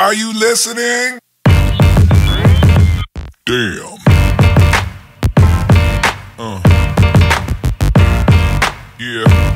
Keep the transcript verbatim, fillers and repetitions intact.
Are you listening? Damn. Uh. Yeah.